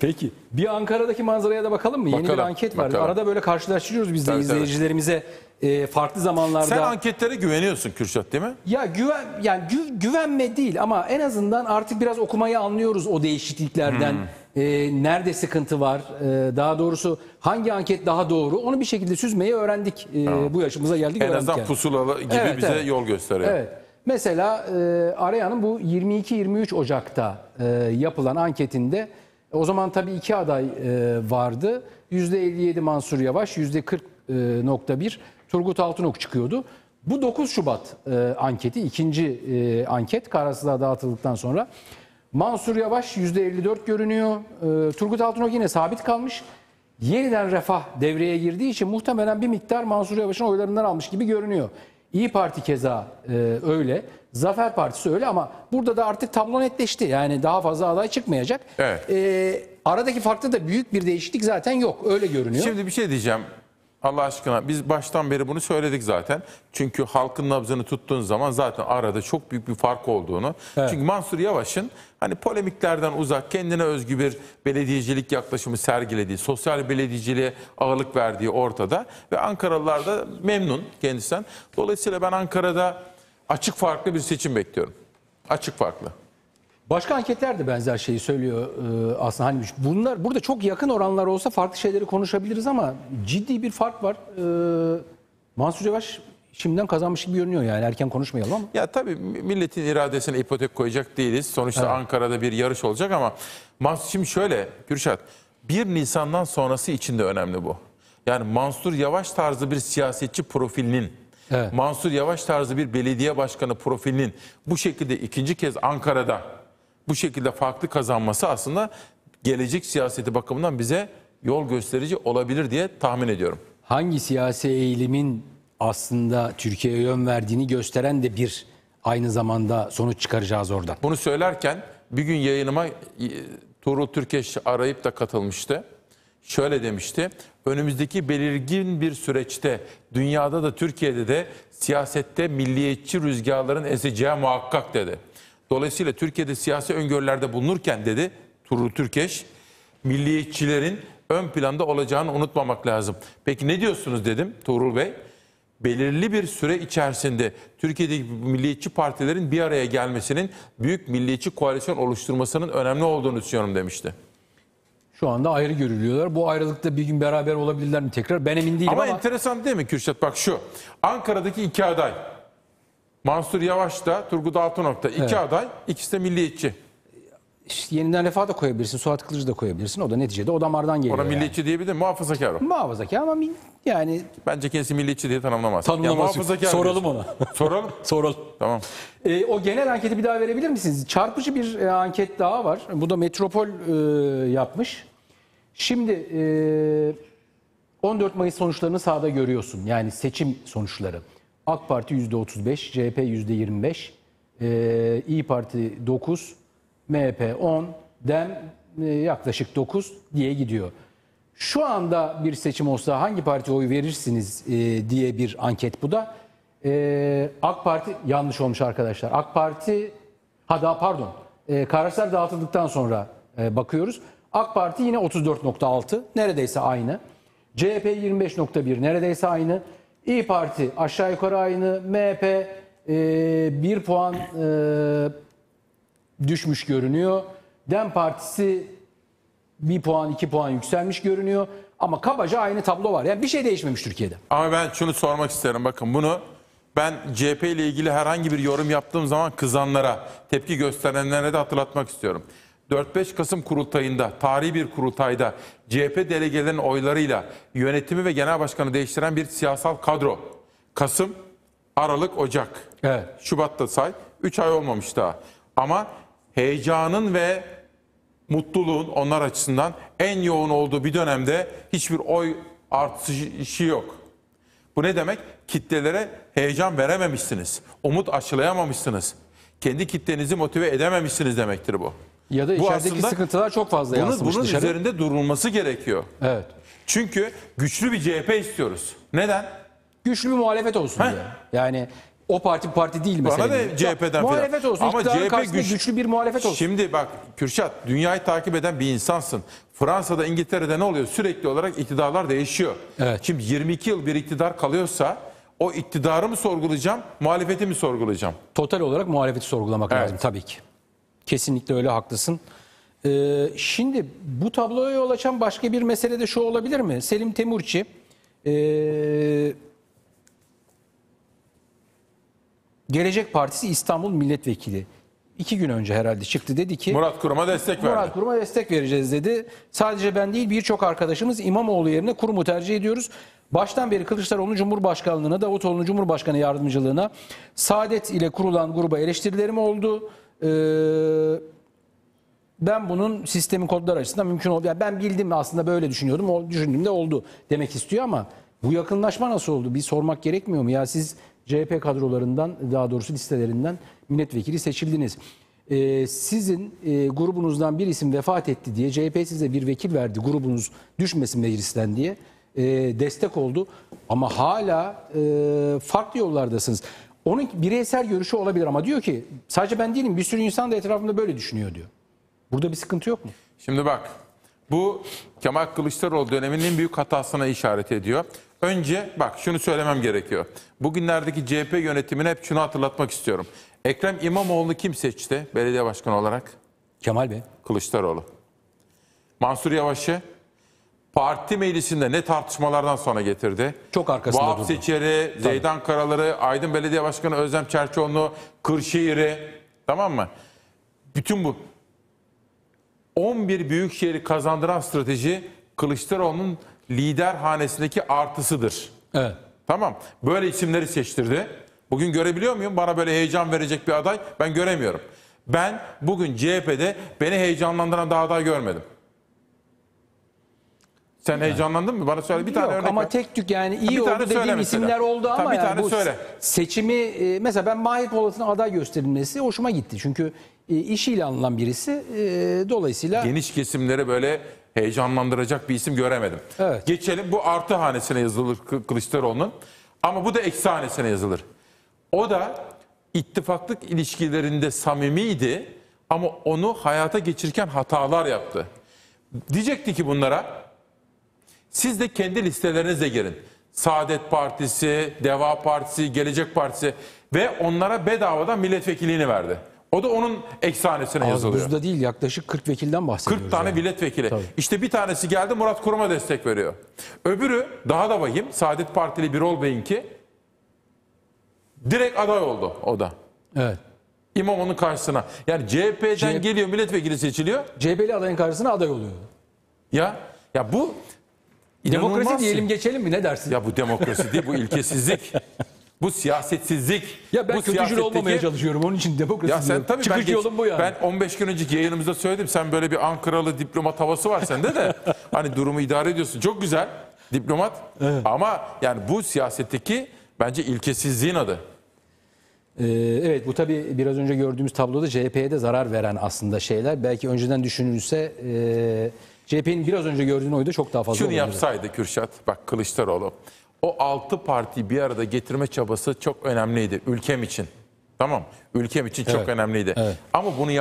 Peki. Bir Ankara'daki manzaraya da bakalım mı? Bakalım, yeni bir anket var. Bakalım. Arada böyle karşılaştırıyoruz biz de izleyicilerimize farklı zamanlarda. Sen anketlere güveniyorsun Kürşat, değil mi? Ya güvenme değil ama en azından artık biraz okumayı anlıyoruz o değişikliklerden. Nerede sıkıntı var? Daha doğrusu hangi anket daha doğru? Onu bir şekilde süzmeyi öğrendik. Bu yaşımıza geldik. En azından pusulalı gibi evet, bize yol gösteriyor. Evet. Mesela Arayan'ın bu 22-23 Ocak'ta yapılan anketinde o zaman tabii iki aday vardı. %57 Mansur Yavaş, %40.1 Turgut Altınok çıkıyordu. Bu 9 Şubat anketi, ikinci anket kararsızlığa dağıtıldıktan sonra. Mansur Yavaş %54 görünüyor. Turgut Altınok yine sabit kalmış. Yeniden Refah devreye girdiği için muhtemelen bir miktar Mansur Yavaş'ın oylarından almış gibi görünüyor. İYİ Parti keza öyle. Zafer Partisi öyle ama burada da artık tablo netleşti. Yani daha fazla aday çıkmayacak. Evet. Aradaki farkta da büyük bir değişiklik zaten yok. Öyle görünüyor. Şimdi bir şey diyeceğim. Allah aşkına biz baştan beri bunu söyledik zaten. Çünkü halkın nabzını tuttuğun zaman zaten arada çok büyük bir fark olduğunu. Evet. Çünkü Mansur Yavaş'ın hani polemiklerden uzak, kendine özgü bir belediyecilik yaklaşımı sergilediği, sosyal belediyeciliğe ağırlık verdiği ortada. Ve Ankaralılar da memnun kendisinden. Dolayısıyla ben Ankara'da açık farklı bir seçim bekliyorum. Açık farklı. Başka anketler de benzer şeyi söylüyor aslında. Hani bunlar burada çok yakın oranlar olsa farklı şeyleri konuşabiliriz ama ciddi bir fark var. Mansur Yavaş şimdiden kazanmış gibi görünüyor yani, erken konuşmayalım ama. Ya tabii milletin iradesine ipotek koyacak değiliz. Sonuçta evet. Ankara'da bir yarış olacak ama şimdi şöyle Kürşat, 1 Nisan'dan sonrası için de önemli bu. Yani Mansur Yavaş tarzı bir siyasetçi profilinin, evet, Mansur Yavaş tarzı bir belediye başkanı profilinin bu şekilde ikinci kez Ankara'da bu şekilde farklı kazanması aslında gelecek siyaseti bakımından bize yol gösterici olabilir diye tahmin ediyorum. Hangi siyasi eğilimin aslında Türkiye'ye yön verdiğini gösteren de bir aynı zamanda sonuç çıkaracağız oradan. Bunu söylerken bir gün yayınıma Tuğrul Türkeş arayıp da katılmıştı. Şöyle demişti: önümüzdeki belirgin bir süreçte dünyada da Türkiye'de de siyasette milliyetçi rüzgarların eseceği muhakkak dedi. Dolayısıyla Türkiye'de siyasi öngörülerde bulunurken dedi Tuğrul Türkeş, milliyetçilerin ön planda olacağını unutmamak lazım. Peki ne diyorsunuz dedim Tuğrul Bey. Belirli bir süre içerisinde Türkiye'deki milliyetçi partilerin bir araya gelmesinin büyük milliyetçi koalisyon oluşturmasının önemli olduğunu düşünüyorum demişti. Şu anda ayrı görülüyorlar. Bu ayrılıkta bir gün beraber olabilirler mi tekrar? Ben emin değilim ama enteresan değil mi Kürşat? Bak şu Ankara'daki iki aday. Mansur Yavaş da Turgut Altınok da iki, evet, aday, ikisi de milliyetçi. İşte Yeniden Refah da koyabilirsin, Suat Kılıcı da koyabilirsin. O da neticede o damardan geliyor. Ona milliyetçi yani diyebilir, muhafazakar o. Muhafazakar ama yani... Bence kendisi milliyetçi diye tanımlamaz. Tanımlamaz. Soralım ona. Soralım. Soralım. Tamam. O genel anketi bir daha verebilir misiniz? Çarpıcı bir anket daha var. Bu da Metropol yapmış. Şimdi 14 Mayıs sonuçlarını sahada görüyorsun. Yani seçim sonuçları. AK Parti %35, CHP %25, İYİ Parti 9, MHP 10, DEM yaklaşık 9 diye gidiyor. Şu anda bir seçim olsa hangi partiye oy verirsiniz diye bir anket bu da. AK Parti yanlış olmuş arkadaşlar. AK Parti, kararsızlar dağıtıldıktan sonra bakıyoruz. AK Parti yine 34.6, neredeyse aynı. CHP 25.1, neredeyse aynı. İYİ Parti aşağı yukarı aynı. MHP 1 puan düşmüş görünüyor. DEM Partisi 1 puan 2 puan yükselmiş görünüyor. Ama kabaca aynı tablo var. Yani bir şey değişmemiş Türkiye'de. Ama ben şunu sormak isterim. Bakın bunu ben CHP ile ilgili herhangi bir yorum yaptığım zaman kızanlara, tepki gösterenlere de hatırlatmak istiyorum. 4-5 Kasım kurultayında, tarihi bir kurultayda CHP delegelerinin oylarıyla yönetimi ve genel başkanı değiştiren bir siyasal kadro. Kasım, Aralık, Ocak. Evet. Şubat'ta say. 3 ay olmamış daha. Ama heyecanın ve mutluluğun onlar açısından en yoğun olduğu bir dönemde hiçbir oy artışı yok. Bu ne demek? Kitlelere heyecan verememişsiniz. Umut aşılayamamışsınız. Kendi kitlenizi motive edememişsiniz demektir bu. Ya da içerideki sıkıntılar çok fazla yansımış. Bunun üzerinde durulması gerekiyor. Evet. Çünkü güçlü bir CHP istiyoruz. Neden? Güçlü bir muhalefet olsun diye. Yani O parti bu parti değil mesela. Bana da CHP'den muhalefet olsun. Ama CHP güçlü bir muhalefet olsun. Şimdi bak Kürşat, dünyayı takip eden bir insansın. Fransa'da, İngiltere'de ne oluyor? Sürekli olarak iktidarlar değişiyor. Evet. Şimdi 22 yıl bir iktidar kalıyorsa o iktidarı mı sorgulayacağım, muhalefeti mi sorgulayacağım? Total olarak muhalefeti sorgulamak lazım tabii ki. Kesinlikle öyle, haklısın. Şimdi bu tabloya yol açan başka bir mesele de şu olabilir mi? Selim Temurçi Gelecek Partisi İstanbul Milletvekili 2 gün önce herhalde çıktı, dedi ki Murat Kurum'a destek verdi. Murat Kurum'a destek vereceğiz dedi. Sadece ben değil birçok arkadaşımız İmamoğlu yerine Kurum'u tercih ediyoruz. Baştan beri Kılıçdaroğlu'nun Cumhurbaşkanlığına, Davutoğlu'nun Cumhurbaşkanı yardımcılığına, Saadet ile kurulan gruba eleştirilerim oldu. Ben bunun sistemin kodları açısından mümkün oldu. Yani ben bildim aslında, böyle düşünüyordum. O düşündüğümde oldu demek istiyor ama bu yakınlaşma nasıl oldu? Bir sormak gerekmiyor mu? Ya siz CHP kadrolarından, daha doğrusu listelerinden milletvekili seçildiniz. Sizin grubunuzdan bir isim vefat etti diye CHP size bir vekil verdi. Grubunuz düşmesin meclisten diye destek oldu. Ama hala farklı yollardasınız. Onun bireysel görüşü olabilir ama diyor ki sadece ben değilim, bir sürü insan da etrafımda böyle düşünüyor diyor. Burada bir sıkıntı yok mu? Şimdi bak, bu Kemal Kılıçdaroğlu döneminin büyük hatasına işaret ediyor. Önce bak şunu söylemem gerekiyor. Bugünlerdeki CHP yönetimine hep şunu hatırlatmak istiyorum. Ekrem İmamoğlu'nu kim seçti belediye başkanı olarak? Kemal Bey. Kılıçdaroğlu. Mansur Yavaş'ı parti meclisinde ne tartışmalardan sonra getirdi? Çok arkasında Vahap Seçeri, Zeydan Karaları, Aydın Belediye Başkanı Özlem Çerçoğlu, Kırşehir'i, tamam mı? Bütün bu 11 büyük şehri kazandıran strateji Kılıçdaroğlu'nun lider hanesindeki artısıdır. Evet. Tamam. Böyle isimleri seçtirdi. Bugün görebiliyor muyum? Bana böyle heyecan verecek bir aday ben göremiyorum. Ben bugün CHP'de beni heyecanlandıran daha aday görmedim. Sen yani heyecanlandın mı? Bana söyle bir tane örnek. Ama tek tük yani iyi oldu dediğim isimler oldu ama yani bir tane söyle. Seçimi mesela ben Mahir Polat'ın aday gösterilmesi hoşuma gitti. Çünkü işiyle anılan birisi, dolayısıyla geniş kesimlere böyle heyecanlandıracak bir isim göremedim. Evet. Geçelim, bu artı hanesine yazılır Kılıçdaroğlu'nun ama bu da eksi hanesine yazılır. O da ittifaklık ilişkilerinde samimiydi ama onu hayata geçirirken hatalar yaptı. Diyecekti ki bunlara siz de kendi listelerinizle girin. Saadet Partisi, Deva Partisi, Gelecek Partisi ve onlara bedavadan milletvekilliğini verdi. O da onun eksanesine yazılıyor. Az buzda değil, yaklaşık 40 vekilden bahsediyoruz. 40 tane yani milletvekili. Tabii. İşte bir tanesi geldi, Murat Kurum'a destek veriyor. Öbürü daha da vahim, Saadet Partili Birol Bey'inki direkt aday oldu o da. Evet. İmamoğlu'nun karşısına. Yani CHP'den geliyor, milletvekili seçiliyor. CHP'li adayın karşısına aday oluyor. Ya bu demokrasi diyelim, geçelim mi, ne dersin? Ya bu demokrasi değil, bu ilkesizlik. Bu siyasetsizlik. Ya ben kötücül olmamaya çalışıyorum. Onun için demokrasi ya sen, tabii çıkıcı yolun bu yani. Ben 15 gün önceki yayınımızda söyledim. Sen böyle bir Ankaralı diplomat havası var sende de. Hani durumu idare ediyorsun. Çok güzel diplomat. Evet. Ama yani bu siyasetteki bence ilkesizliğin adı. Evet, bu tabii biraz önce gördüğümüz tabloda CHP'ye de zarar veren aslında şeyler. Belki önceden düşünülse CHP'nin biraz önce gördüğün oyda çok daha fazla olurdu. Şunu yapsaydı Kürşat, bak Kılıçdaroğlu. O 6 partiyi bir arada getirme çabası çok önemliydi ülkem için. Tamam, ülkem için çok önemliydi. Evet. Ama bunu